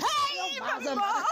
¡Hey, mamá!